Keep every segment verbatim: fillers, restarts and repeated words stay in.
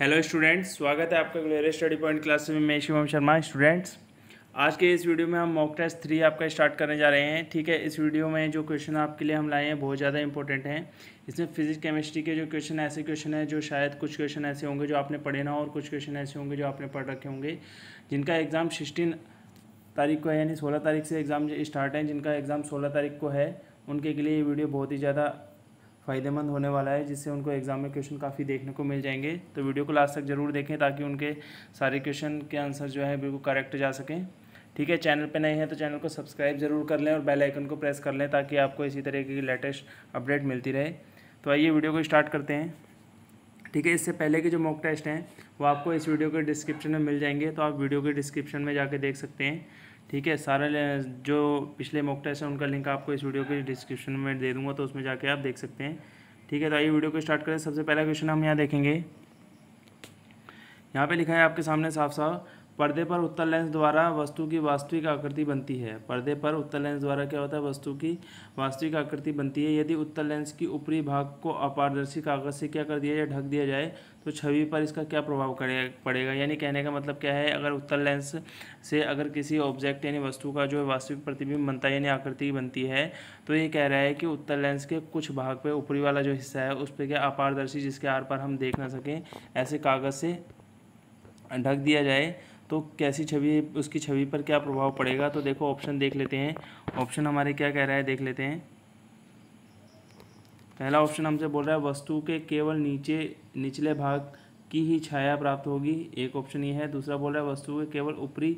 Hello students, स्वागत है आपका ग्वेरिया स्टडी पॉइंट क्लास में। मैं शिवम शर्मा। स्टूडेंट्स, आज के इस वीडियो में हम मॉक टेस्ट थ्री आपका स्टार्ट करने जा रहे हैं। ठीक है, इस वीडियो में जो क्वेश्चन आपके लिए हम लाए हैं बहुत ज़्यादा इंपॉर्टेंट हैं। इसमें फिजिक्स केमिस्ट्री के जो क्वेश्चन ऐसे क्वेश्चन हैं जो शायद कुछ क्वेश्चन ऐसे होंगे जो आपने पढ़े ना हो और कुछ क्वेश्चन ऐसे होंगे जो आपने पढ़ रखे होंगे, जिनका एग्ज़ाम सिक्सटीन तारीख को है, यानी सोलह तारीख से एग्ज़ाम स्टार्ट है। जिनका एग्ज़ाम सोलह तारीख को है उनके लिए ये वीडियो बहुत ही ज़्यादा फ़ायदेमंद होने वाला है, जिससे उनको एग्ज़ाम में क्वेश्चन काफ़ी देखने को मिल जाएंगे। तो वीडियो को लास्ट तक जरूर देखें ताकि उनके सारे क्वेश्चन के आंसर जो है बिल्कुल करेक्ट जा सकें। ठीक है, चैनल पे नए हैं तो चैनल को सब्सक्राइब जरूर कर लें और बेल आइकन को प्रेस कर लें ताकि आपको इसी तरह की लेटेस्ट अपडेट मिलती रहे। तो आइए वीडियो को स्टार्ट करते हैं। ठीक है, इससे पहले के जो मॉक टेस्ट हैं वो आपको इस वीडियो के डिस्क्रिप्शन में मिल जाएंगे, तो आप वीडियो के डिस्क्रिप्शन में जाके देख सकते हैं। ठीक है, सारा जो पिछले मॉक टेस्ट है उनका लिंक आपको इस वीडियो के डिस्क्रिप्शन में दे दूंगा, तो उसमें जाके आप देख सकते हैं। ठीक है, तो आइए वीडियो को स्टार्ट करें। सबसे पहला क्वेश्चन हम यहाँ देखेंगे। यहाँ पे लिखा है आपके सामने साफ साफ, पर्दे पर उत्तल लेंस द्वारा वस्तु की वास्तविक आकृति बनती है। पर्दे पर उत्तल लेंस द्वारा क्या होता है? वस्तु की वास्तविक आकृति बनती है। यदि उत्तल लेंस की ऊपरी भाग को अपारदर्शी कागज से क्या कर दिया जाए, ढक दिया जाए, तो छवि पर इसका क्या प्रभाव पड़ेगा? यानी कहने का मतलब क्या है, अगर उत्तल लेंस से अगर किसी ऑब्जेक्ट यानी वस्तु का जो वास्तविक प्रतिबिंब बनता है यानी आकृति बनती है, तो ये कह रहा है कि उत्तल लेंस के कुछ भाग पर ऊपरी वाला जो हिस्सा है उस पर क्या अपारदर्शी, जिसके आर पार हम देख ना सकें, ऐसे कागज़ से ढक दिया जाए तो कैसी छवि, उसकी छवि पर क्या प्रभाव पड़ेगा? तो देखो ऑप्शन देख लेते हैं। ऑप्शन हमारे क्या कह रहा है देख लेते हैं। पहला ऑप्शन हमसे बोल रहा है वस्तु के केवल नीचे निचले भाग की ही छाया प्राप्त होगी, एक ऑप्शन ये है। दूसरा बोल रहा है वस्तु के केवल ऊपरी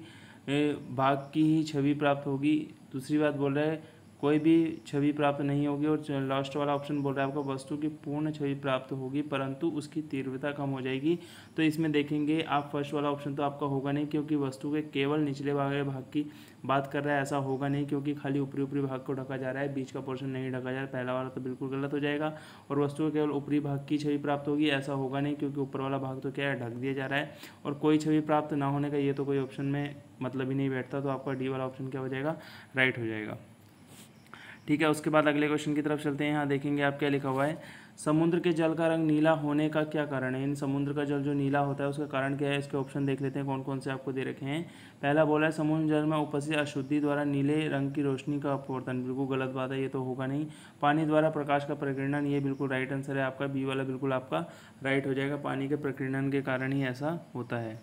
भाग की ही छवि प्राप्त होगी। दूसरी बात बोल रहा है कोई भी छवि प्राप्त नहीं होगी। और लास्ट वाला ऑप्शन बोल रहा है आपको वस्तु की पूर्ण छवि प्राप्त होगी परंतु उसकी तीव्रता कम हो जाएगी। तो इसमें देखेंगे आप फर्स्ट वाला ऑप्शन तो आपका होगा नहीं, क्योंकि वस्तु के केवल निचले भाग भाग की बात कर रहा है, ऐसा होगा नहीं क्योंकि खाली ऊपरी ऊपरी भाग को ढका जा रहा है, बीच का पोर्शन नहीं ढका जा रहा है। पहला वाला तो बिल्कुल गलत हो जाएगा। और वस्तु के केवल ऊपरी भाग की छवि प्राप्त होगी, ऐसा होगा नहीं क्योंकि ऊपर वाला भाग तो क्या है, ढक दिया जा रहा है। और कोई छवि प्राप्त ना होने का ये तो कोई ऑप्शन में मतलब ही नहीं बैठता, तो आपका डी वाला ऑप्शन क्या हो जाएगा, राइट हो जाएगा। ठीक है, उसके बाद अगले क्वेश्चन की तरफ चलते हैं। यहाँ देखेंगे आप क्या लिखा हुआ है, समुद्र के जल का रंग नीला होने का क्या कारण है? इन समुद्र का जल जो नीला होता है उसका कारण क्या है? इसके ऑप्शन देख लेते हैं कौन कौन से आपको दे रखे हैं। पहला बोला है समुद्र जल में उपस्थित अशुद्धि द्वारा नीले रंग की रोशनी का अपवर्तन, बिल्कुल गलत बात है, ये तो होगा नहीं। पानी द्वारा प्रकाश का प्रकीर्णन, ये बिल्कुल राइट आंसर है आपका, बी वाला बिल्कुल आपका राइट हो जाएगा। पानी के प्रकीर्णन के कारण ही ऐसा होता है।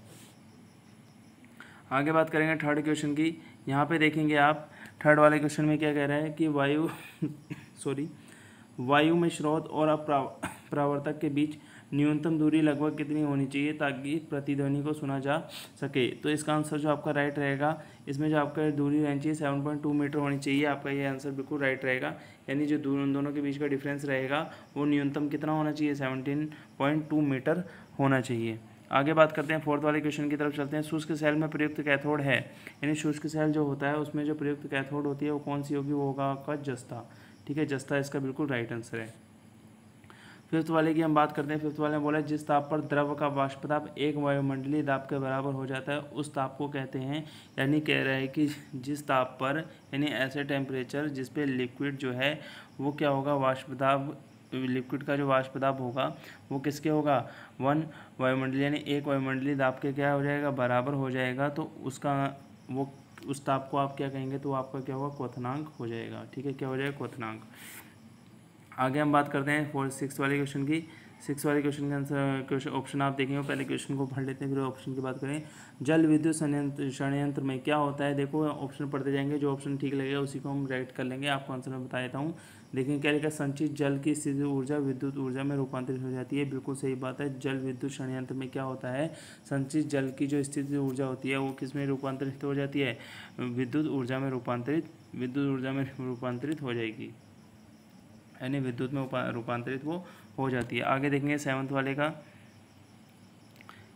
आगे बात करेंगे थर्ड क्वेश्चन की। यहाँ पे देखेंगे आप थर्ड वाले क्वेश्चन में क्या कह रहा है कि वायु सॉरी वायु में स्रोत और अपरावर्तक के बीच न्यूनतम दूरी लगभग कितनी होनी चाहिए ताकि प्रतिध्वनि को सुना जा सके? तो इसका आंसर जो आपका राइट रहेगा, इसमें जो आपका दूरी रहनी चाहिए सेवन पॉइंट टू मीटर होनी चाहिए, आपका ये आंसर बिल्कुल राइट रहेगा। यानी जो उन दोनों के बीच का डिफरेंस रहेगा वो न्यूनतम कितना होना चाहिए, सेवनटीन पॉइंट टू मीटर होना चाहिए। आगे बात करते हैं फोर्थ वाले क्वेश्चन की तरफ चलते हैं। शुष्क सेल में प्रयुक्त कैथोड है, यानी शुष्क सेल जो होता है उसमें जो प्रयुक्त कैथोड होती है वो कौन सी होगी? वो होगा आपका जस्ता। ठीक है, जस्ता इसका बिल्कुल राइट आंसर है। फिफ्थ वाले की हम बात करते हैं। फिफ्थ वाले में बोला है जिस ताप पर द्रव का वाष्पताप एक वायुमंडलीय दाब के बराबर हो जाता है उस ताप को कहते हैं, यानी कह रहा है कि जिस ताप पर यानी ऐसे टेम्परेचर जिस पे लिक्विड जो है वो क्या होगा, वाष्पताप, लिक्विड का जो वाष्प दाब होगा वो किसके होगा, वन वायुमंडलीय यानी एक वायुमंडलीय दाब के क्या हो जाएगा, बराबर हो जाएगा। तो उसका वो उस ताप को आप क्या कहेंगे, तो आपका क्या होगा, क्वथनांक हो जाएगा। ठीक है, क्या हो जाएगा, क्वथनांक। आगे हम बात करते हैं फोर सिक्स वाले क्वेश्चन की। सिक्स वाले क्वेश्चन का आंसर क्वेश्चन ऑप्शन आप देखेंगे। पहले क्वेश्चन को पढ़ लेते हैं, फिर ऑप्शन की बात करें। जल विद्युत संयंत्र संयंत्र में क्या होता है? देखो ऑप्शन पढ़ते जाएंगे, जो ऑप्शन ठीक लगेगा उसी को हम राइट कर लेंगे। आपको आंसर मैं बता देता हूँ। देखें क्या लिखा, संचित जल की स्थिर ऊर्जा विद्युत ऊर्जा में रूपांतरित हो जाती है, बिल्कुल सही बात है। जल विद्युत संयंत्र में क्या होता है, संचित जल की जो स्थिर ऊर्जा होती है वो किस में रूपांतरित हो जाती है, विद्युत ऊर्जा में रूपांतरित विद्युत ऊर्जा में रूपांतरित हो जाएगी, यानी विद्युत में रूपांतरित वो हो जाती है। आगे देखेंगे सेवन्थ वाले का।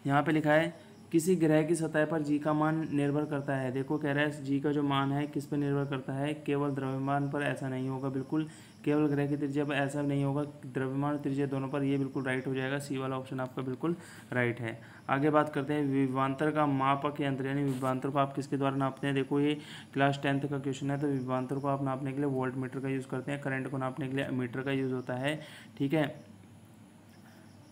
यहाँ पे लिखा है किसी ग्रह की सतह पर जी का मान निर्भर करता है। देखो कह रहा है जी का जो मान है किस पे निर्भर करता है, केवल द्रव्यमान पर ऐसा नहीं होगा, बिल्कुल केवल ग्रह की त्रिज्या पर ऐसा नहीं होगा, द्रव्यमान और त्रिज्या दोनों पर, ये बिल्कुल राइट हो जाएगा। सी वाला ऑप्शन आपका बिल्कुल राइट है। आगे बात करते हैं विभवांतर का मापक यंत्र, यानी विभवांतर को आप किसके द्वारा नापते हैं? देखो ये क्लास टेंथ का क्वेश्चन है, तो विभवांतर को आप नापने के लिए वोल्ट मीटर का यूज़ करते हैं, करंट को नापने के लिए मीटर का यूज़ होता है। ठीक है,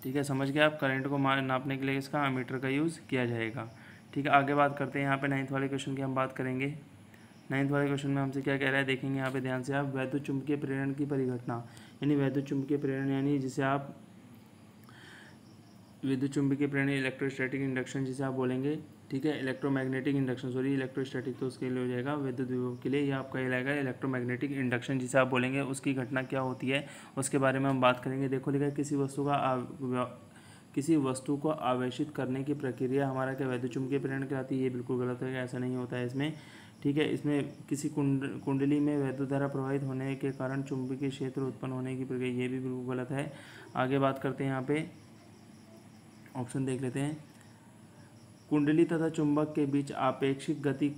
ठीक है, समझ गए आप। करंट को नापने के लिए इसका मीटर का यूज़ किया जाएगा। ठीक है, आगे बात करते हैं यहाँ पे नाइन्थ वाले क्वेश्चन की हम बात करेंगे। नाइन्थ वाले क्वेश्चन में हमसे क्या कह रहा है देखेंगे यहाँ पे ध्यान से आप। वैद्युत चुंबकीय प्रेरण की परिघटना, यानी वैद्युत चुंबकीय प्रेरण यानी जिसे आप विद्युत चुंबकीय प्रेरण इलेक्ट्रोस्टैटिक इंडक्शन जिसे आप बोलेंगे, ठीक है, इलेक्ट्रोमैग्नेटिक इंडक्शन सॉरी इलेक्ट्रोस्टैटिक तो उसके लिए हो जाएगा विद्युत विभव के लिए, यह आपका ये लगेगा इलेक्ट्रोमैग्नेटिक इंडक्शन जिसे आप बोलेंगे, उसकी घटना क्या होती है उसके बारे में हम बात करेंगे। देखो लिखा है किसी वस्तु का किसी वस्तु को आवेशित करने की प्रक्रिया हमारा क्या वैद्युत चुंबकीय प्रेरण कहलाती है, ये बिल्कुल गलत है, ऐसा नहीं होता है इसमें। ठीक है, इसमें किसी कुंड कुंडली में वैद्युत धारा प्रवाहित होने के कारण चुंबकीय क्षेत्र उत्पन्न होने की प्रक्रिया, ये भी बिल्कुल गलत है। आगे बात करते हैं यहाँ पे ऑप्शन देख लेते हैं। कुंडली तथा चुंबक के बीच आपेक्षिक गति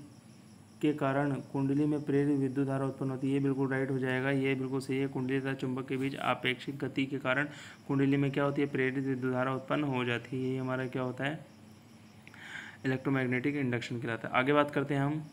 के कारण कुंडली में प्रेरित विद्युत धारा उत्पन्न होती है, ये बिल्कुल राइट हो जाएगा, ये बिल्कुल सही है। कुंडली तथा चुंबक के बीच आपेक्षिक गति के कारण कुंडली में क्या होती है, प्रेरित विद्युत धारा उत्पन्न हो जाती है, ये हमारा क्या होता है इलेक्ट्रोमैग्नेटिक इंडक्शन कहलाता है। आगे बात करते हैं हम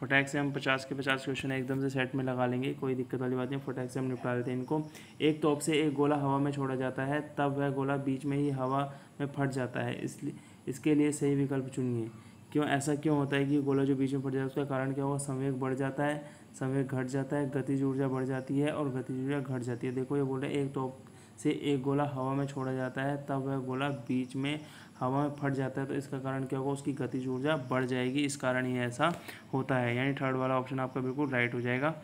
फटाक से हम पचास के पचास क्वेश्चन एकदम से सेट में लगा लेंगे, कोई दिक्कत वाली बात नहीं, फटाक से हम निपटा लेते हैं इनको। एक तोप से एक गोला हवा में छोड़ा जाता है, तब वह गोला बीच में ही हवा में फट जाता है, इसलिए इसके लिए सही विकल्प चुनिए। क्यों ऐसा क्यों होता है कि गोला जो बीच में फट जाता है उसका कारण क्या होगा, संवेग बढ़ जाता है, संवेग घट जाता है, गतिज ऊर्जा बढ़ जाती है और गतिज ऊर्जा घट जाती है। देखो ये बोल रहे हैं एक तोप से एक गोला हवा में छोड़ा जाता है, तब वह गोला बीच में हवा में फट जाता है, तो इसका कारण क्या होगा, उसकी गतिज ऊर्जा बढ़ जाएगी, इस कारण ही ऐसा होता है, यानी थर्ड वाला ऑप्शन आपका बिल्कुल राइट हो जाएगा।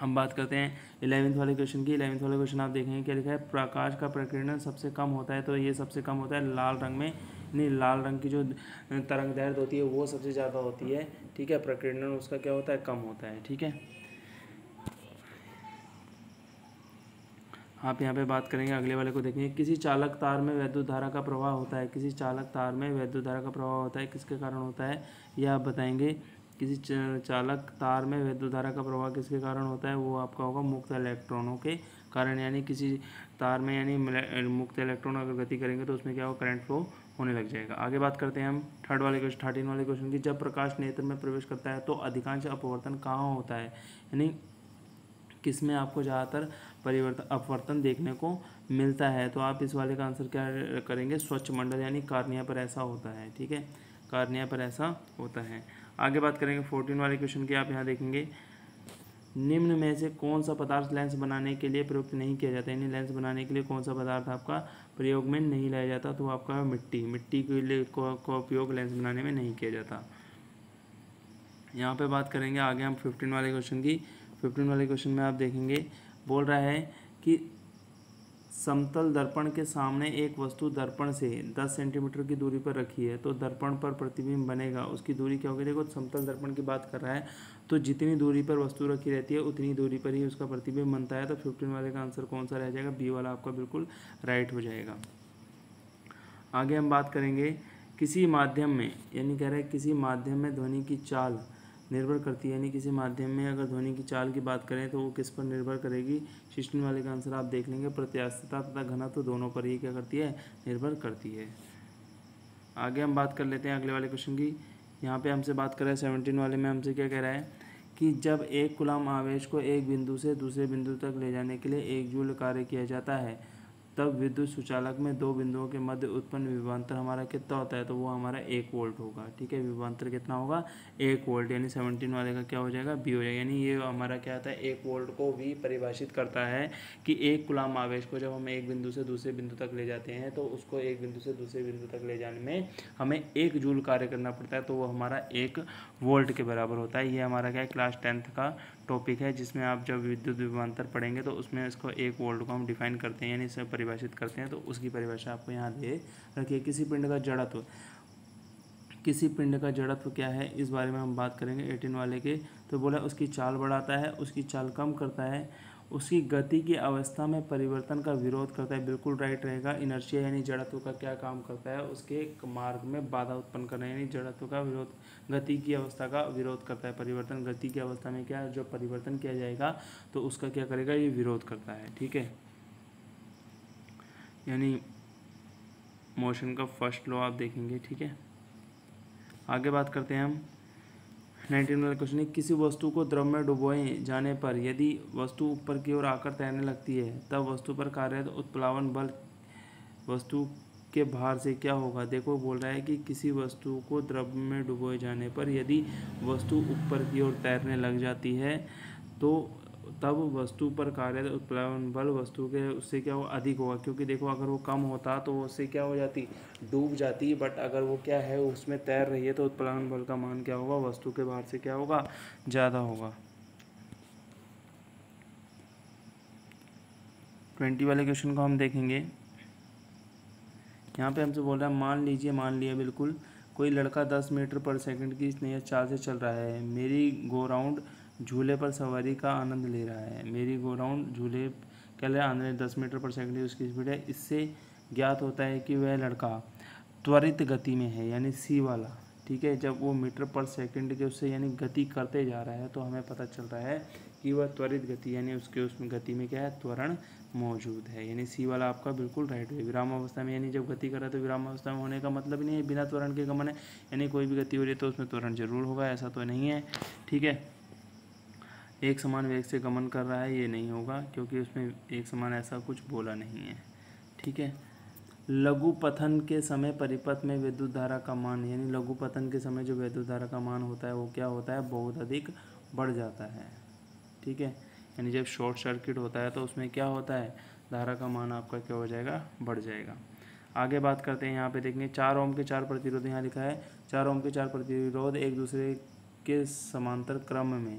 हम बात करते हैं इलेवेंथ वाले क्वेश्चन की। इलेवेंथ वाले क्वेश्चन आप देखेंगे क्या लिखा है, प्रकाश का प्रकीर्णन सबसे कम होता है, तो ये सबसे कम होता है लाल रंग में, नहीं लाल रंग की जो तरंग दैर्ध्य होती है वो सबसे ज़्यादा होती है, ठीक है, प्रकीर्णन उसका क्या होता है कम होता है। ठीक है, आप यहाँ पे बात करेंगे अगले वाले को देखेंगे। किसी चालक तार में वैद्युत धारा का प्रवाह होता है, किसी चालक तार में वैद्युत धारा का प्रवाह होता है, किसके कारण होता है यह आप बताएंगे। किसी चालक तार में वैद्युत धारा का प्रवाह किसके कारण होता है, वो आपका होगा मुक्त इलेक्ट्रॉनों के कारण, यानी किसी तार में यानी मुक्त इलेक्ट्रॉन अगर गति करेंगे तो उसमें क्या होगा करंट फ्लो होने लग जाएगा। आगे बात करते हैं हम थर्ड वाले क्वेश्चन थर्टीन वाले क्वेश्चन की। जब प्रकाश नेत्र में प्रवेश करता है तो अधिकांश अपवर्तन कहाँ होता है, यानी किस में आपको ज़्यादातर परिवर्तन अपवर्तन देखने को मिलता है, तो आप इस वाले का आंसर क्या करेंगे, स्वच्छ मंडल यानी कार्निया पर ऐसा होता है। ठीक है, कार्निया पर ऐसा होता है। आगे बात करेंगे फोर्टीन वाले क्वेश्चन की। आप यहाँ देखेंगे निम्न में से कौन सा पदार्थ लेंस बनाने के लिए प्रयुक्त नहीं किया जाता, यानी लेंस बनाने के लिए कौन सा पदार्थ आपका प्रयोग में नहीं लाया जाता, तो आपका मिट्टी मिट्टी के लिए का उपयोग लेंस बनाने में नहीं किया जाता। यहाँ पर बात करेंगे आगे हम फिफ्टीन वाले क्वेश्चन की। फिफ्टीन वाले क्वेश्चन में आप देखेंगे बोल रहा है कि समतल दर्पण के सामने एक वस्तु दर्पण से दस सेंटीमीटर की दूरी पर रखी है, तो दर्पण पर प्रतिबिंब बनेगा, उसकी दूरी क्या होगी। देखो समतल दर्पण की बात कर रहा है, तो जितनी दूरी पर वस्तु रखी रहती है उतनी दूरी पर ही उसका प्रतिबिंब बनता है, तो फिफ्टीन वाले का आंसर कौन सा रह जाएगा, बी वाला आपका बिल्कुल राइट हो जाएगा। आगे हम बात करेंगे किसी माध्यम में, यानी कह रहा है किसी माध्यम में ध्वनि की चाल निर्भर करती है, यानी किसी माध्यम में अगर ध्वनि की चाल की बात करें तो वो किस पर निर्भर करेगी। सिक्सटीन वाले का आंसर आप देख लेंगे, प्रत्यास्थता तथा घनत्व तो दोनों पर ही क्या करती है निर्भर करती है। आगे हम बात कर लेते हैं अगले वाले क्वेश्चन की। यहाँ पे हमसे बात कर रहे हैं सेवनटीन वाले में, हमसे क्या कह रहा है कि जब एक कूलम आवेश को एक बिंदु से दूसरे बिंदु तक ले जाने के लिए एक जूल कार्य किया जाता है, तब विद्युत सुचालक में दो बिंदुओं के मध्य उत्पन्न विभवांतर हमारा कितना होता है, तो वो हमारा एक वोल्ट होगा। ठीक है, विभवांतर कितना होगा, एक वोल्ट, यानी सेवनटीन वाले का क्या हो जाएगा, बी हो जाएगा, यानी ये हमारा क्या आता है एक वोल्ट को भी परिभाषित करता है कि एक कूलम आवेश को जब हम एक बिंदु से दूसरे बिंदु तक ले जाते हैं तो उसको एक बिंदु से दूसरे बिंदु तक ले जाने में हमें एक जूल कार्य करना पड़ता है, तो वो हमारा एक वोल्ट के बराबर होता है। ये हमारा क्या है क्लास टेंथ का टॉपिक है, जिसमें आप जब विद्युत विभवांतर पढ़ेंगे तो उसमें इसको एक वोल्ट को हम डिफाइन करते हैं, यानी इसे परिभाषित करते हैं, तो उसकी परिभाषा आपको यहाँ दे रखिए। किसी पिंड का जड़त्व किसी पिंड का जड़त्व क्या है, इस बारे में हम बात करेंगे अठारह वाले के। तो बोला उसकी चाल बढ़ाता है, उसकी चाल कम करता है, उसकी गति की अवस्था में परिवर्तन का विरोध करता है, बिल्कुल राइट रहेगा। इनर्शिया यानी जड़त्व का क्या काम करता है, उसके मार्ग में बाधा उत्पन्न करना, यानी जड़त्व का विरोध गति की अवस्था का विरोध करता है। परिवर्तन गति की अवस्था में क्या जो परिवर्तन किया जाएगा तो उसका क्या करेगा, ये विरोध करता है। ठीक है, यानी मोशन का फर्स्ट लॉ आप देखेंगे। ठीक है, आगे बात करते हैं हम नाइनटीन वाला क्वेश्चन है, किसी वस्तु को द्रव में डुबोए जाने पर यदि वस्तु ऊपर की ओर आकर तैरने लगती है तब वस्तु पर कार्यरत उत्प्लावन बल वस्तु के भार से क्या होगा। देखो बोल रहा है कि किसी वस्तु को द्रव में डुबोए जाने पर यदि वस्तु ऊपर की ओर तैरने लग जाती है तो तब वस्तु पर कार्यरत उत्प्लावन बल वस्तु के उससे क्या हो, अधिक होगा। क्योंकि देखो अगर वो कम होता तो उससे क्या हो जाती, डूब जाती, बट अगर वो क्या है उसमें तैर रही है तो उत्प्लावन बल का मान क्या होगा, वस्तु के भार से क्या होगा, ज़्यादा होगा। ट्वेंटी वाले क्वेश्चन को हम देखेंगे। यहाँ पे हमसे बोल रहा है मान लीजिए, मान लिया बिल्कुल, कोई लड़का दस मीटर पर सेकंड की स्नेह चाल से चल रहा है। मेरी गो राउंड झूले पर सवारी का आनंद ले रहा है। मेरी गो राउंड झूले क्या ले आनंद दस मीटर पर सेकंड की उसकी स्पीड है। इससे ज्ञात होता है कि वह लड़का त्वरित गति में है, यानी सी वाला, ठीक है। जब वो मीटर पर सेकंड के उससे यानी गति करते जा रहा है तो हमें पता चल रहा है कि वह त्वरित गति यानी उसके उसमें गति में क्या है, त्वरण मौजूद है, यानी सी वाला आपका बिल्कुल राइट है। विरामावस्था में यानी जब गति कर रहा है तो विरामावस्था में होने का मतलब ही नहीं है बिना त्वरण के गमन है, यानी कोई भी गति हो रही है तो उसमें त्वरण जरूर होगा, ऐसा तो नहीं है, ठीक है। एक समान वेग से गमन कर रहा है ये नहीं होगा क्योंकि उसमें एक समान ऐसा कुछ बोला नहीं है, ठीक है। लघु पतन के समय परिपथ में विद्युत धारा का मान, यानी लघु पतन के समय जो विद्युत धारा का मान होता है वो क्या होता है, बहुत अधिक बढ़ जाता है, ठीक है। यानी जब शॉर्ट सर्किट होता है तो उसमें क्या होता है, धारा का मान आपका क्या हो जाएगा, बढ़ जाएगा। आगे बात करते हैं, यहाँ पे देखेंगे चार ओम के चार प्रतिरोध, यहाँ लिखा है चार ओम के चार प्रतिरोध एक दूसरे के समांतर क्रम में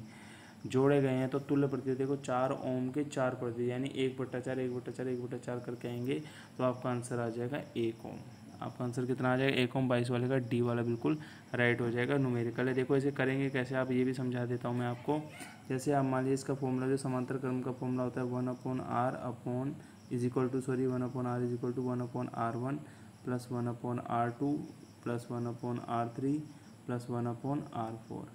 जोड़े गए हैं तो तुल्य प्रतिरोध। देखो चार ओम के चार प्रतिरोध यानी एक बट्टा चार, एक बट्टा चार, एक बट्टा चार करके आएंगे तो आपका आंसर आ जाएगा एक ओम। आपका आंसर कितना आ जाएगा, एक ओम। बाईस वाले का डी वाला बिल्कुल राइट हो जाएगा, न्यूमेरिकल है। देखो इसे करेंगे कैसे, आप ये भी समझा देता हूँ मैं आपको। जैसे आप मान लीजिए इसका फॉर्मूला जो समांतर क्रम का फॉर्मूला होता है one upon R upon is equal to sorry one upon R is equal to one upon R one plus one upon R two plus one upon R three plus one upon R four,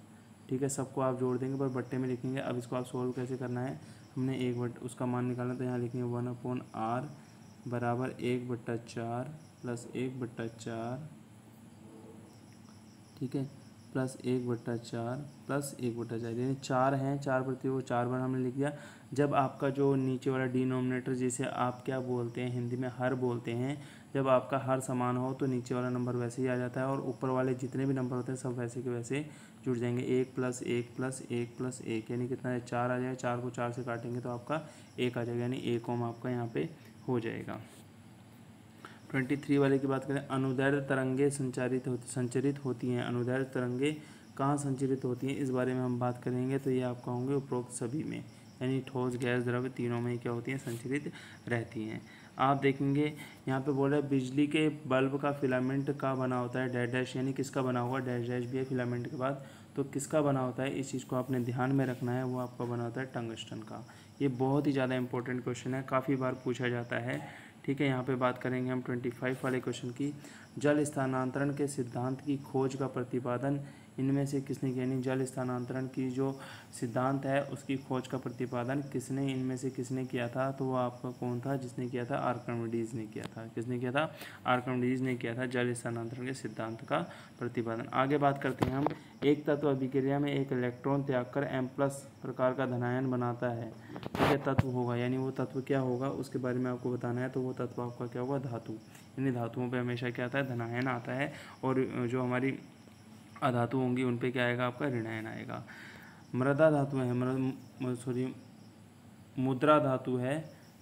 ठीक है। सबको आप जोड़ देंगे पर बट्टे में लिखेंगे। अब इसको आप सोल्व कैसे करना है, हमने एक बट उसका मान निकालना तो यहाँ लिखेंगे वन अपॉन आर बराबर एक बट्टा चार प्लस एक बट्टा चार, ठीक है, प्लस एक बट्टा चार प्लस एक बट्टा चार, यानी चार हैं, चार प्रतिरोध चार बार हमने लिख दिया। जब आपका जो नीचे वाला डिनोमिनेटर जिसे आप क्या बोलते हैं, हिंदी में हर बोलते हैं, जब आपका हर समान हो तो नीचे वाला नंबर वैसे ही आ जाता है और ऊपर वाले जितने भी नंबर होते हैं सब वैसे के वैसे जुड़ जाएंगे। एक प्लस एक प्लस एक प्लस एक यानी कितना है, चार आ जाएगा। चार को चार से काटेंगे तो आपका एक आ जाएगा, यानी एक ओम आपका यहाँ पे हो जाएगा। ट्वेंटी थ्री वाले की बात करें, अनुदैर्घ्य तरंगे संचारित होती संचरित होती हैं। अनुदैर्घ्य तरंगे कहाँ संचरित होती हैं इस बारे में हम बात करेंगे तो ये आपका होंगे उपरोक्त सभी में, यानी ठोस, गैस, द्रव्य तीनों में क्या होती हैं, संचरित रहती हैं। आप देखेंगे यहाँ पे बोल रहा है बिजली के बल्ब का फिलामेंट का बना होता है डैश डैश, यानी किसका बना होगा, डैश डैश भी है फिलामेंट के बाद, तो किसका बना होता है इस चीज़ को आपने ध्यान में रखना है, वो आपका बना होता है टंगस्टन का। ये बहुत ही ज़्यादा इंपॉर्टेंट क्वेश्चन है, काफ़ी बार पूछा जाता है, ठीक है। यहाँ पे बात करेंगे हम पच्चीस वाले क्वेश्चन की। जल स्थानांतरण के सिद्धांत की खोज का प्रतिपादन इनमें से किसने किया, यानी जल स्थानांतरण की जो सिद्धांत है उसकी खोज का प्रतिपादन किसने, इनमें से किसने किया था, तो वो आपका कौन था, जिसने किया था आर्किमिडीज ने किया था। किसने किया था, आर्किमिडीज ने किया था जल स्थानांतरण के सिद्धांत का प्रतिपादन। आगे बात करते हैं हम, एक तत्व अभिक्रिया में एक इलेक्ट्रॉन त्यागकर एम प्लस प्रकार का धनायन बनाता है, ठीक है, तत्व होगा, यानी वो तत्व क्या होगा उसके बारे में आपको बताना है, तो वो तत्व आपका क्या होगा, धातु, यानी धातुओं पे हमेशा क्या आता है, धनायन आता है, और जो हमारी अधातु होंगी उन पे क्या आएगा, आपका ऋणायन आएगा। मृदा धातु है, सॉरी मुद्रा धातु है,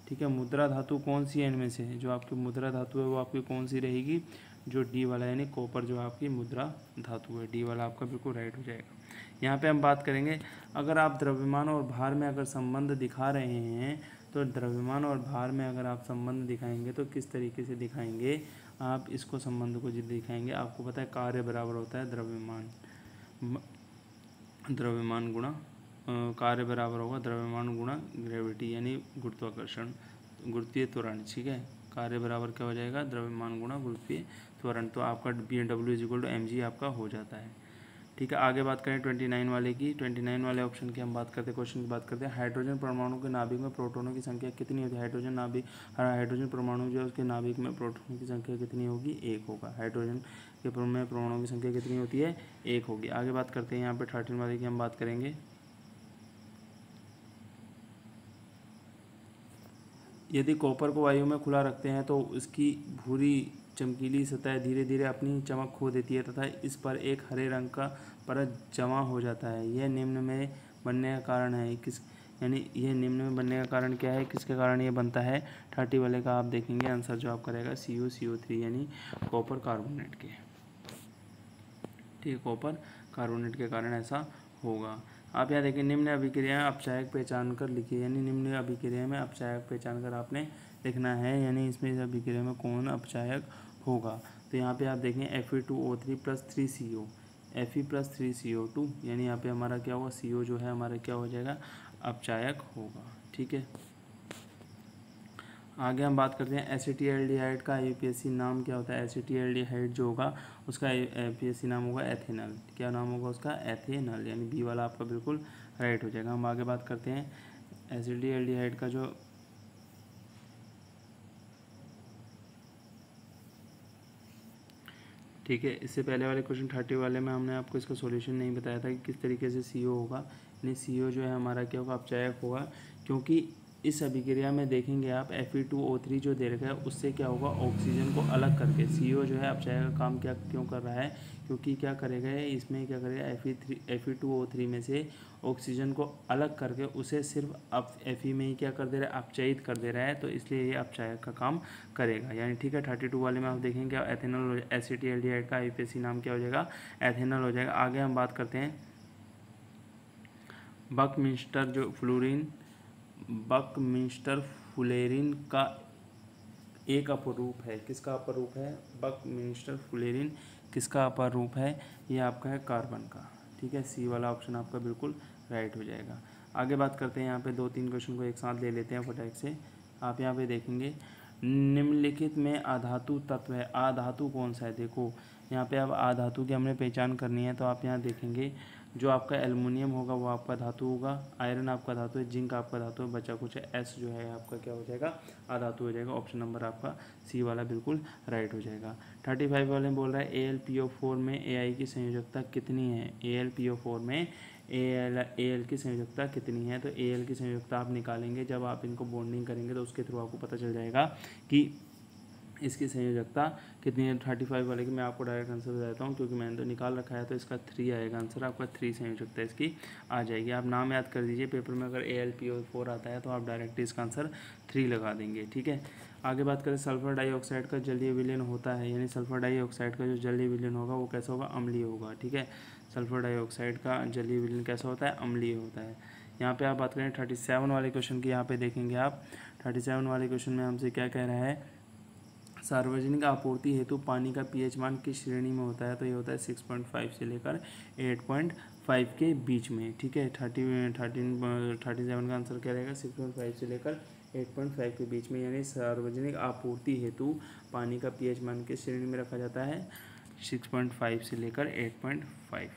ठीक है। मुद्रा धातु कौन सी है इनमें से, जो आपकी मुद्रा धातु है वो आपकी कौन सी रहेगी, जो डी वाला, यानी कॉपर जो आपकी मुद्रा धातु है, डी वाला आपका बिल्कुल राइट हो जाएगा। यहाँ पे हम बात करेंगे, अगर आप द्रव्यमान और भार में अगर संबंध दिखा रहे हैं तो द्रव्यमान और भार में अगर आप संबंध दिखाएंगे तो किस तरीके से दिखाएंगे, आप इसको संबंध को जो दिखाएंगे आपको पता है कार्य बराबर होता है द्रव्यमान, द्रव्यमान गुणा कार्य बराबर होगा द्रव्यमान गुणा ग्रेविटी यानी गुरुत्वाकर्षण, गुरुत्वीय त्वरण, ठीक है। कार्य बराबर क्या हो जाएगा, द्रव्यमान गुणा गुरुत्वीय त्वरण, तो आपका B N W is equal to M G आपका हो जाता है, ठीक है। आगे बात करें ट्वेंटी नाइन वाले की। ट्वेंटी नाइन वाले ऑप्शन की हम बात करते हैं, क्वेश्चन की बात करते हैं। हाइड्रोजन परमाणु के नाभिक में प्रोटोनों की संख्या कितनी होती है, हाइड्रोजन नाभिक हाइड्रोजन परमाणु जो है उसके नाभिक में प्रोटोनों की संख्या कितनी होगी, एक होगा। हाइड्रोजन पेपर में प्रमाणों की संख्या कितनी होती है, एक होगी। आगे बात करते हैं यहाँ पे थर्टीन वाले की, हम बात करेंगे। यदि कॉपर को वायु में खुला रखते हैं तो उसकी भूरी चमकीली सतह धीरे धीरे अपनी चमक खो देती है तथा इस पर एक हरे रंग का परत जमा हो जाता है। यह निम्न में बनने का कारण है किस, यानी यह निम्न में बनने का कारण क्या है, किसके कारण ये बनता है। थर्टी वाले का आप देखेंगे आंसर जो आप करेगा C O C O three यानी कॉपर कार्बोनेट के, ठीक है, कॉपर कार्बोनेट के कारण ऐसा होगा। आप यहाँ देखें निम्न अभिक्रियाएं अपचायक पहचान कर लिखिए, यानी निम्न अभिक्रिया में अपचायक पहचान कर आपने लिखना है, यानी इसमें इस अभिक्रिया में कौन अपचायक होगा। तो यहाँ पे आप देखें F e two O three plus three C O, F E plus three C O two, यानी यहाँ पे हमारा क्या होगा, सी ओ जो है हमारा क्या हो जाएगा, अपचायक होगा, ठीक है। आगे हम बात करते हैं एसीटीएल्डिहाइड का आईयूपीएसी नाम क्या होता है। एसीटीएल्डिहाइड जो होगा उसका आईयूपीएसी नाम होगा एथेनल, क्या नाम होगा उसका, एथेनल, यानी बी वाला आपका बिल्कुल राइट हो जाएगा। हम आगे बात करते हैं एसीटीएल्डिहाइड का जो ठीक है, इससे पहले वाले क्वेश्चन थर्टी वाले में हमने आपको इसका सॉल्यूशन नहीं बताया था कि किस तरीके से सीओ होगा, यानी सीओ जो है हमारा क्या होगा, अपचायक होगा, क्योंकि इस अभिक्रिया में देखेंगे आप F e two O three जो दे रखा है उससे क्या होगा, ऑक्सीजन को अलग करके सीओ जो है अपचायक का काम क्या क्यों कर रहा है, क्योंकि क्या करेगा इसमें, क्या करेगा F e three F e two O three में से ऑक्सीजन को अलग करके उसे सिर्फ अप Fe में ही क्या कर दे रहा है, अपचयित कर दे रहा है, तो इसलिए ये अपचायक का काम करेगा, यानी ठीक है। थर्टी टू वाले में आप देखेंगे एथेनल, एसीटीएल्डिहाइड का आईयूपीएसी नाम क्या हो जाएगा, एथेनल हो जाएगा। आगे हम बात करते हैं बकमिंस्टर जो फ्लोरीन, बकमिंस्टर फ्लोरीन का एक अपरूप है, किसका अपरूप है, बकमिंस्टर फ्लोरीन किसका अपरूप है, ये आपका है कार्बन का, ठीक है, सी वाला ऑप्शन आपका बिल्कुल राइट हो जाएगा। आगे बात करते हैं, यहाँ पे दो तीन क्वेश्चन को एक साथ ले लेते हैं फटाफट से। आप यहाँ पे देखेंगे निम्नलिखित में अधातु तत्व है, अधातु कौन सा है, देखो यहाँ पे अब अधातु की हमने पहचान करनी है, तो आप यहाँ देखेंगे जो आपका एल्युमिनियम होगा वो आपका धातु होगा, आयरन आपका धातु है, जिंक आपका धातु है, बचा कुछ है, एस जो है आपका क्या हो जाएगा, अधातु हो जाएगा। ऑप्शन नंबर आपका सी वाला बिल्कुल राइट हो जाएगा। थर्टी फाइव वाले में बोल रहा है A L P O four में ए आई की संयोजकता कितनी है, A L P O four में ए एल ए एल की संयोजकता कितनी है, तो ए एल की संयोजकता आप निकालेंगे, जब आप इनको बॉन्डिंग करेंगे तो उसके थ्रू आपको पता चल जाएगा कि इसकी संयोजकता कितनी है। थर्टी फाइव वाले की मैं आपको डायरेक्ट आंसर बता देता हूँ क्योंकि मैंने तो निकाल रखा है, तो इसका थ्री आएगा आंसर आपका, थ्री संयोजकता इसकी आ जाएगी। आप नाम याद कर दीजिए, पेपर में अगर A L P O four आता है तो आप डायरेक्ट इसका आंसर थ्री लगा देंगे, ठीक है। आगे बात करें सल्फर डाइऑक्साइड का जलीय विलयन होता है, यानी सल्फर डाइऑक्साइड का जो जलीय विलयन होगा वो कैसा होगा, अम्लीय होगा, ठीक है। सल्फर डाइऑक्साइड का जलीय विलयन कैसा होता है, अम्लीय होता है। यहाँ पे आप बात करें थर्टी सेवन वाले क्वेश्चन की, यहाँ पे देखेंगे आप थर्टी सेवन वाले क्वेश्चन में हमसे क्या कह रहा है, सार्वजनिक आपूर्ति हेतु पानी का पीएच मान किस श्रेणी में होता है, तो ये होता है सिक्स पॉइंट फाइव से लेकर एट पॉइंट फाइव के बीच में, ठीक है। थर्टी थर्टीन थर्टी सेवन का आंसर क्या रहेगा, सिक्स पॉइंट फाइव से लेकर एट पॉइंट फाइव के बीच में, यानी सार्वजनिक आपूर्ति हेतु पानी का पीएच मान किस श्रेणी में रखा जाता है, सिक्स पॉइंट फाइव से लेकर एट पॉइंट फाइव,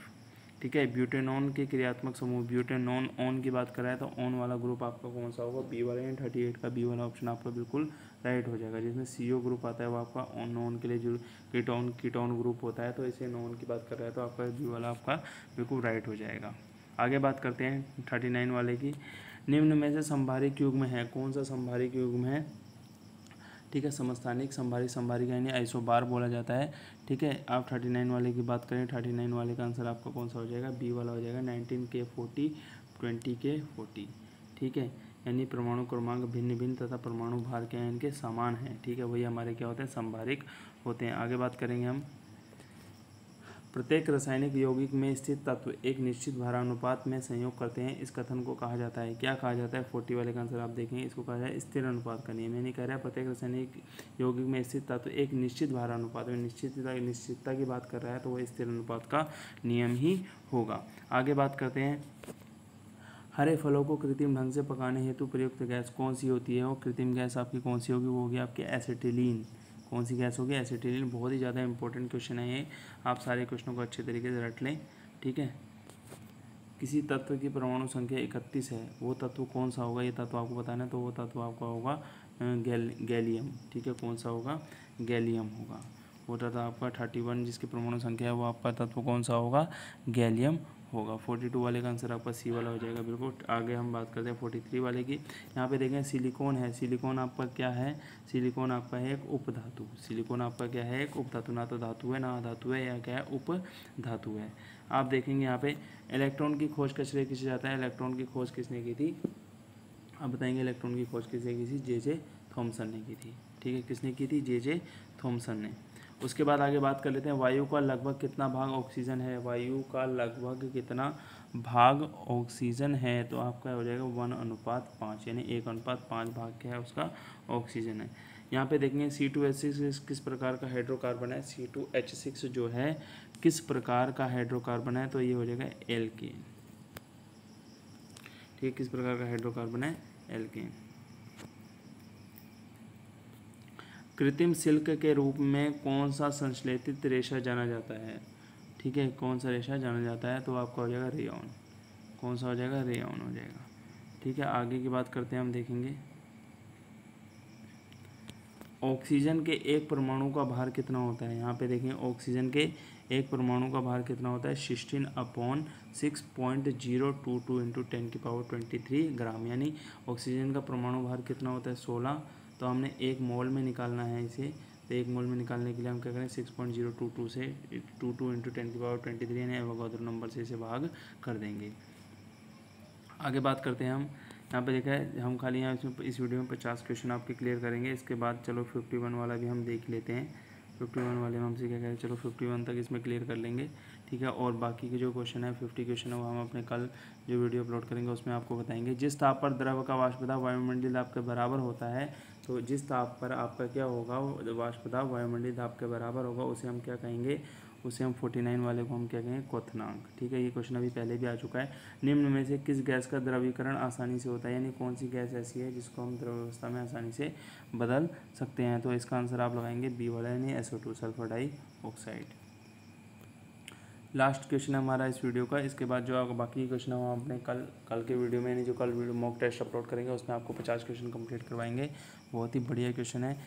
ठीक है। ब्यूटेनॉन के क्रियात्मक समूह, ब्यूटेनॉन ऑन की बात कर रहा है तो ऑन वाला ग्रुप आपका कौन सा होगा, बी वाला, यानी थर्टी एट का बी वाला ऑप्शन आपका बिल्कुल राइट हो जाएगा। जिसमें सी ओ ग्रुप आता है वो आपका ऑन नॉन के लिए जो कीटोन कीटोन ग्रुप होता है, तो इसे नॉन की बात कर रहा है तो आपका बी वाला आपका बिल्कुल राइट हो जाएगा। आगे बात करते हैं थर्टी नाइन वाले की, निम्न में से संभारिक युग्म है, कौन सा संभारिक युग्म है, ठीक है, समस्थानिक संभारिक, संभारिक यानी आइसोबार बोला जाता है, ठीक है। आप थर्टी नाइन वाले की बात करें, थर्टी नाइन वाले का आंसर आपका कौन सा हो जाएगा, बी वाला हो जाएगा, नाइनटीन के फोर्टी ट्वेंटी के फोर्टी, ठीक है, यानी परमाणु क्रमांक भिन्न भिन्न तथा परमाणु भार के इनके समान हैं, ठीक है, वही हमारे क्या होते हैं, संभारिक होते हैं। आगे बात करेंगे हम, प्रत्येक रासायनिक यौगिक में स्थित तत्व एक निश्चित भारानुपात में संयोग करते हैं, इस कथन को कहा जाता है, क्या कहा जाता है, फोर्टी वाले का आंसर आप देखेंगे, इसको कहा जाता है स्थिर अनुपात का नियम, यानी कह रहा है प्रत्येक रासायनिक यौगिक में स्थित तत्व एक निश्चित भारानुपात में, निश्चितता निश्चितता की बात कर रहा है तो वह स्थिर अनुपात का नियम ही होगा। आगे बात करते हैं, हरे फलों को कृत्रिम ढंग से पकाने हेतु प्रयुक्त गैस कौन सी होती है, और कृत्रिम गैस आपकी कौन सी होगी, वो होगी आपकी एसिटिलीन, कौन सी गैस होगी, एसिटिलीन। बहुत ही ज़्यादा इंपॉर्टेंट क्वेश्चन है ये, आप सारे क्वेश्चनों को अच्छे तरीके से रट लें, ठीक है। किसी तत्व की परमाणु संख्या इकतीस है, वो तत्व कौन सा होगा, ये तत्व आपको बताना है, तो वो तत्व आपका होगा गैल गैलियम, ठीक है, कौन सा होगा, गैलियम होगा। होता था आपका इकतीस, जिसकी परमाणु संख्या है वो आपका तत्व कौन सा होगा, गैलियम होगा। बयालीस वाले का आंसर आपका सी वाला हो जाएगा। बिल्कुल आगे हम बात करते हैं तैंतालीस वाले की। यहाँ पे देखें सिलिकॉन है, सिलिकॉन आपका क्या है, सिलिकॉन आपका है एक उपधातु। सिलिकॉन आपका क्या है, एक उपधातु, ना तो धातु है ना धातु है, या क्या है उपधातु है। आप देखेंगे यहाँ पे इलेक्ट्रॉन की खोज किसने किसे जाता है, इलेक्ट्रॉन की खोज किसने की थी, आप बताएंगे इलेक्ट्रॉन की खोज किसने की थी, जे जे थॉम्सन ने की थी। ठीक है, किसने की थी, जे जे थॉम्सन ने। उसके बाद आगे बात कर लेते हैं वायु का लगभग कितना भाग ऑक्सीजन है, वायु का लगभग कितना भाग ऑक्सीजन है, तो आपका हो जाएगा वन अनुपात पाँच, यानी एक अनुपात पाँच भाग क्या है उसका ऑक्सीजन है। यहाँ पे देखेंगे सी टू एच सिक्स किस प्रकार का हाइड्रोकार्बन है, सी टू एच सिक्स जो है किस प्रकार का हाइड्रोकार्बन है, तो ये हो जाएगा एल्केन। ठीक है, किस प्रकार का हाइड्रोकार्बन है, एल्केन। कृत्रिम सिल्क के रूप में कौन सा संश्लेषित रेशा जाना जाता है, ठीक है, कौन सा रेशा जाना जाता है, तो आपका हो जाएगा रेयॉन। कौन सा हो जाएगा, रेयॉन हो जाएगा। ठीक है, आगे की बात करते हैं, हम देखेंगे ऑक्सीजन के एक परमाणु का भार कितना होता है। यहाँ पे देखें ऑक्सीजन के एक परमाणु का भार कितना होता है, sixteen upon six point zero two two into ten की पावर ट्वेंटी थ्री ग्राम, यानी ऑक्सीजन का परमाणु भार कितना होता है सोलह, तो हमने एक मोल में निकालना है इसे, तो एक मोल में निकालने के लिए हम क्या करें, six point zero two two से टू टू इंटू टेन की पावर ट्वेंटी थ्री ने एवोगाद्रो नंबर से इसे भाग कर देंगे। आगे बात करते हैं हम, यहाँ पे देखा है हम खाली यहाँ इसमें इस वीडियो में पचास क्वेश्चन आपके क्लियर करेंगे। इसके बाद चलो फिफ्टी वन वाला भी हम देख लेते हैं। फिफ्टी वन वाले में हमसे क्या करें, चलो फिफ्टी वन तक इसमें क्लियर कर लेंगे। ठीक है, और बाकी के जो क्वेश्चन है फिफ्टी क्वेश्चन है वो हम अपने कल जो वीडियो अपलोड करेंगे उसमें आपको बताएंगे। जिस ताप पर द्रव का वाष्पदाब वायुमंडलीय दाब के बराबर होता है, तो जिस ताप पर आपका क्या होगा वाष्पदाब वायुमंडलीय दाब के बराबर होगा, उसे हम क्या कहेंगे, उसे हम उनचास वाले को हम क्या कहेंगे, क्वथनांक। ठीक है, ये क्वेश्चन अभी पहले भी आ चुका है। निम्न में से किस गैस का द्रवीकरण आसानी से होता है, यानी कौन सी गैस ऐसी है जिसको हम द्रव अवस्था में आसानी से बदल सकते हैं, तो इसका आंसर आप लगाएंगे बी वाला, यानी S O two sulphur die oxide. Last question हमारा इस वीडियो का। इसके बाद जो आपका बाकी क्वेश्चन है वो अपने कल कल के वीडियो में, यानी जो कल वीडियो मॉक टेस्ट अपलोड करेंगे उसमें आपको पचास क्वेश्चन कंप्लीट करवाएंगे। बहुत ही बढ़िया क्वेश्चन है।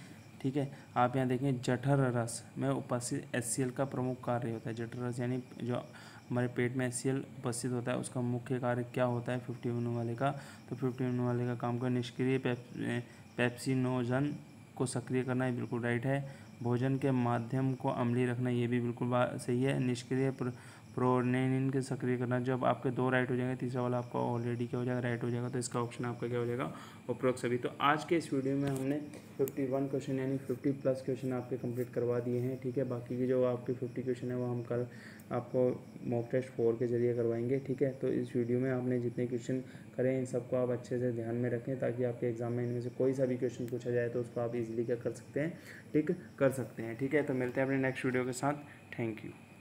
ठीक है, आप यहाँ देखें जठर रस में उपस्थित एच सी एल का प्रमुख कार्य होता है। जठर रस यानी जो हमारे पेट में एच सी एल उपस्थित होता है उसका मुख्य कार्य क्या होता है, फिफ्टी वन वाले का, तो फिफ्टी वन वाले का काम का निष्क्रिय पेप्सिनोजन को सक्रिय करना, ये बिल्कुल राइट है। भोजन के माध्यम को अम्लीय रखना, ये भी बिल्कुल सही है। निष्क्रिय प्रोनेनिन के सक्रिय करना, जब आपके दो राइट हो जाएंगे, तीसरा वाला आपका ऑलरेडी क्या हो जाएगा, राइट हो जाएगा, तो इसका ऑप्शन आपका क्या हो जाएगा, उपरोक्त सभी। तो आज के इस वीडियो में हमने इक्यावन क्वेश्चन यानी पचास प्लस क्वेश्चन आपके कंप्लीट करवा दिए हैं। ठीक है, बाकी के जो आपके पचास क्वेश्चन है वो हम कल आपको मॉक टेस्ट फोर के जरिए करवाएंगे। ठीक है, तो इस वीडियो में आपने जितने क्वेश्चन करें इन सबको आप अच्छे से ध्यान में रखें, ताकि आपके एग्जाम में इनमें से कोई सा भी क्वेश्चन पूछा जाए तो उसको आप इजीली क्या कर सकते हैं, टिक कर सकते हैं। ठीक है, तो मिलते हैं अपने नेक्स्ट वीडियो के साथ। Thank you.